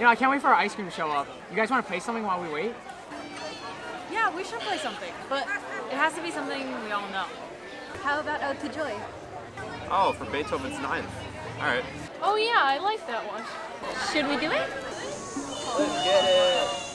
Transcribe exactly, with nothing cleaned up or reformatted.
You know, I can't wait for our ice cream to show up. You guys want to play something while we wait? Yeah, we should play something, but it has to be something we all know. How about Ode to Joy? Oh, for Beethoven's ninth. All right. Oh yeah, I like that one. Should we do it? Let's get it.